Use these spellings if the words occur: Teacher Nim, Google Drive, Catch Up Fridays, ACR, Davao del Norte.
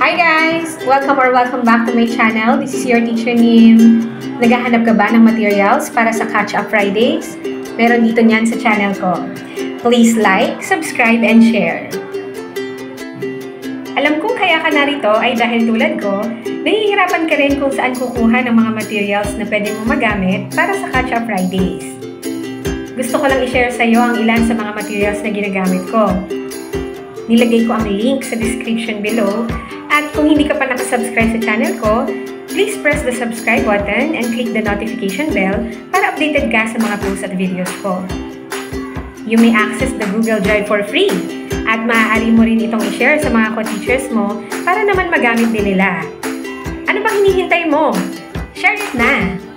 Hi guys! Welcome or welcome back to my channel. This is your Teacher Nim. Naghahanap ka ba ng materials para sa Catch Up Fridays? Meron dito niyan sa channel ko. Please like, subscribe, and share. Alam kong kaya ka narito ay dahil tulad ko, nahihirapan ka rin kung saan kukuha ng mga materials na pwede mong magamit para sa Catch Up Fridays. Gusto ko lang i-share sa iyo ang ilan sa mga materials na ginagamit ko. Nilagay ko ang link sa description below. At kung hindi ka pa nakasubscribe sa channel ko, please press the subscribe button and click the notification bell para updated ka sa mga posts at videos ko. You may access the Google Drive for free at maaari mo rin itong i-share sa mga co-teachers mo para naman magamit din nila. Ano bang hinihintay mo? Share it na!